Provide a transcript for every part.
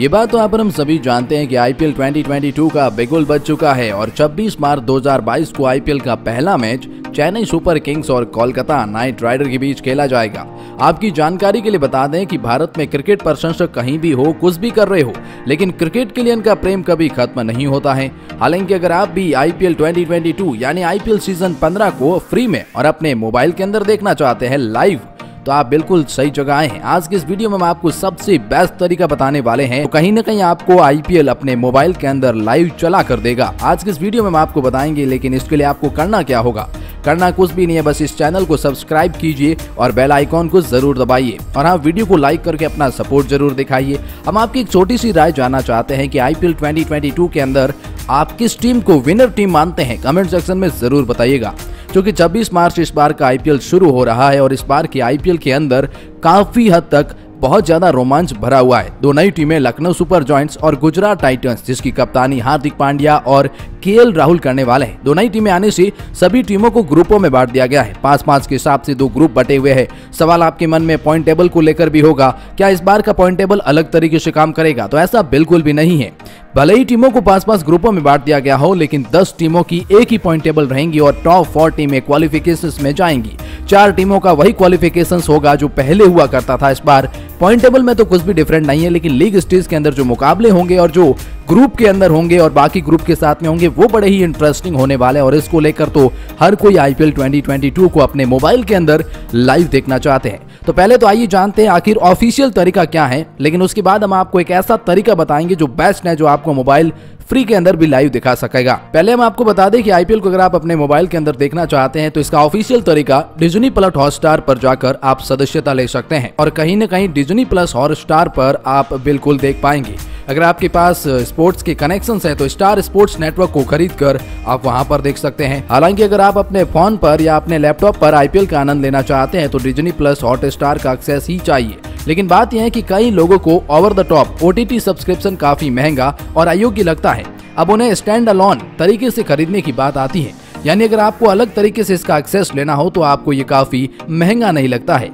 ये बात तो यहाँ पर हम सभी जानते हैं कि आईपीएल 2022 का बिगुल बज चुका है और 26 मार्च 2022 को आईपीएल का पहला मैच चेन्नई सुपर किंग्स और कोलकाता नाइट राइडर के बीच खेला जाएगा। आपकी जानकारी के लिए बता दें कि भारत में क्रिकेट प्रशंसक कहीं भी हो, कुछ भी कर रहे हो, लेकिन क्रिकेट के लिए इनका प्रेम कभी खत्म नहीं होता है। हालांकि अगर आप भी आईपीएल 2022 यानी आईपीएल सीजन 15 को फ्री में और अपने मोबाइल के अंदर देखना चाहते हैं लाइव, तो आप बिल्कुल सही जगह आए हैं। आज के इस वीडियो में हम आपको सबसे बेस्ट तरीका बताने वाले हैं, तो कहीं ना कहीं आपको आईपीएल अपने मोबाइल के अंदर लाइव चला कर देगा। आज के इस वीडियो में हम आपको बताएंगे, लेकिन इसके लिए आपको करना क्या होगा। करना कुछ भी नहीं है, बस इस चैनल को सब्सक्राइब कीजिए और बेल आइकॉन को जरूर दबाइए और हाँ, वीडियो को लाइक करके अपना सपोर्ट जरूर दिखाइए। हम आपकी एक छोटी सी राय जानना चाहते हैं कि आईपीएल 2022 के अंदर आप किस टीम को विनर टीम मानते हैं, कमेंट सेक्शन में जरूर बताइएगा। क्योंकि 26 मार्च इस बार का आईपीएल शुरू हो रहा है और इस बार के आईपीएल के अंदर काफी हद तक बहुत ज्यादा रोमांच भरा हुआ है। दो नई टीमें लखनऊ सुपर जॉइंट्स और गुजरात टाइटंस, जिसकी कप्तानी हार्दिक पांड्या और केएल राहुल करने वाले हैं। दो नई टीमें आने से सभी टीमों को ग्रुपों में बांट दिया गया है। 5-5 के हिसाब से दो ग्रुप बटे हुए हैं। सवाल आपके मन में पॉइंट टेबल को लेकर भी होगा, क्या इस बार का पॉइंट टेबल अलग तरीके से काम करेगा? तो ऐसा बिल्कुल भी नहीं है। भले ही टीमों को 5-5 ग्रुपों में बांट दिया गया हो, लेकिन 10 टीमों की एक ही पॉइंट टेबल रहेंगी और टॉप 4 टीमें क्वालिफिकेशंस में जाएंगी। 4 टीमों का वही क्वालिफिकेशंस होगा जो पहले हुआ करता था। इस बार पॉइंट टेबल में तो कुछ भी डिफरेंट नहीं है, लेकिन लीग स्टेज के अंदर जो मुकाबले होंगे और जो ग्रुप के अंदर होंगे और बाकी ग्रुप के साथ में होंगे, वो बड़े ही इंटरेस्टिंग होने वाले हैं। और इसको लेकर तो हर कोई आईपीएल 2022 को अपने मोबाइल के अंदर लाइव देखना चाहते हैं। तो पहले तो आइए जानते हैं आखिर ऑफिशियल तरीका क्या है, लेकिन उसके बाद हम आपको एक ऐसा तरीका बताएंगे जो बेस्ट है, जो आपको मोबाइल फ्री के अंदर भी लाइव दिखा सकेगा। पहले हम आपको बता दें कि आईपीएल को अगर आप अपने मोबाइल के अंदर देखना चाहते हैं तो इसका ऑफिशियल तरीका डिज्नी प्लस हॉटस्टार पर जाकर आप सदस्यता ले सकते हैं और कहीं ना कहीं डिज्नी प्लस हॉटस्टार पर आप बिल्कुल देख पाएंगे। अगर आपके पास स्पोर्ट्स के कनेक्शंस हैं तो स्टार स्पोर्ट्स नेटवर्क को खरीद कर आप वहां पर देख सकते हैं। हालांकि अगर आप अपने फोन पर या अपने लैपटॉप पर आईपीएल का आनंद लेना चाहते हैं तो डिज्नी प्लस हॉटस्टार का एक्सेस ही चाहिए। लेकिन बात यह है कि कई लोगों को over the top OTT subscription काफी महंगा और अयोग्य लगता है। अब उन्हें स्टैंड अलोन तरीके से खरीदने की बात आती है, यानी अगर आपको अलग तरीके से इसका एक्सेस लेना हो तो आपको ये काफी महंगा नहीं लगता है।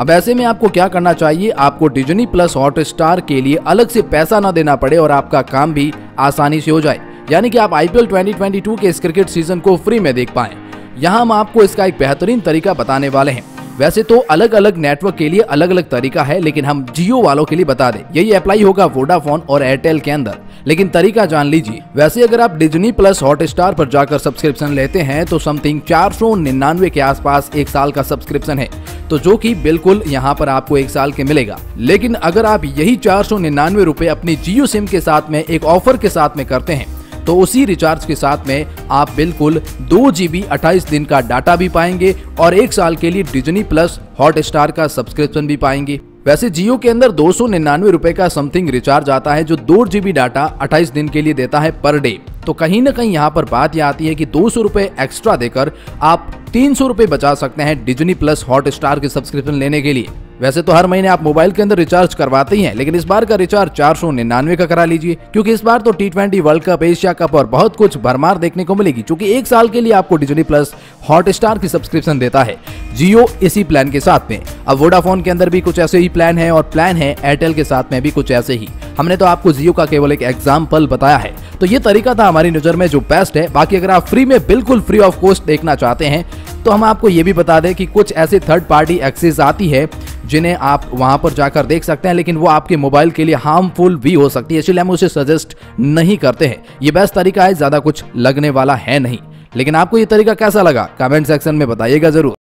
अब ऐसे में आपको क्या करना चाहिए, आपको डिज्नी प्लस हॉटस्टार के लिए अलग से पैसा ना देना पड़े और आपका काम भी आसानी से हो जाए, यानी कि आप आईपीएल 2022 के इस क्रिकेट सीजन को फ्री में देख पाएं। यहाँ हम आपको इसका एक बेहतरीन तरीका बताने वाले हैं। वैसे तो अलग अलग नेटवर्क के लिए अलग अलग तरीका है, लेकिन हम जियो वालों के लिए बता दें यही अप्लाई होगा वोडाफोन और एयरटेल के अंदर, लेकिन तरीका जान लीजिए। वैसे अगर आप डिज्नी प्लस हॉटस्टार पर जाकर सब्सक्रिप्शन लेते हैं तो समथिंग 499 के आसपास एक साल का सब्सक्रिप्शन है, तो जो कि बिल्कुल यहाँ पर आपको एक साल के मिलेगा। लेकिन अगर आप यही 499 रुपए अपनी जियो सिम के साथ में एक ऑफर के साथ में करते हैं तो उसी रिचार्ज के साथ में आप बिल्कुल 2 GB 28 दिन का डाटा भी पाएंगे और 1 साल के लिए डिज्नी प्लस हॉटस्टार का सब्सक्रिप्शन भी पाएंगे। वैसे जियो के अंदर 299 रुपए का समथिंग रिचार्ज आता है जो 2 GB डाटा 28 दिन के लिए देता है पर डे। तो कहीं ना कहीं यहाँ पर बात यह आती है कि 200 रुपए एक्स्ट्रा देकर आप 300 रुपए बचा सकते हैं डिज्नी प्लस हॉटस्टार के सब्सक्रिप्शन लेने के लिए। वैसे तो हर महीने आप मोबाइल के अंदर रिचार्ज करवाते ही हैं, लेकिन इस बार का रिचार्ज 499 का करा लीजिए, क्योंकि इस बार तो T20 world Cup, Asia Cup और बहुत कुछ भरमार देखने को मिलेगी। क्योंकि 1 साल के लिए आपको डिज्नी प्लस हॉटस्टार की सब्सक्रिप्शन देता है जियो इसी प्लान के साथ में। अब वोडाफोन के अंदर भी कुछ ऐसे ही प्लान है और प्लान है एयरटेल के साथ में भी कुछ ऐसे ही। हमने तो आपको जियो का केवल एक एग्जाम्पल बताया है। तो ये तरीका था हमारी नजर में जो बेस्ट है। बाकी अगर आप फ्री में बिल्कुल फ्री ऑफ कॉस्ट देखना चाहते हैं तो हम आपको ये भी बता दें कि कुछ ऐसे थर्ड पार्टी एक्सेस आती है जिन्हें आप वहां पर जाकर देख सकते हैं, लेकिन वो आपके मोबाइल के लिए हार्मफुल भी हो सकती है, इसलिए हम उसे सजेस्ट नहीं करते हैं। ये बेस्ट तरीका है, ज्यादा कुछ लगने वाला है नहीं। लेकिन आपको ये तरीका कैसा लगा, कमेंट सेक्शन में बताइएगा जरूर।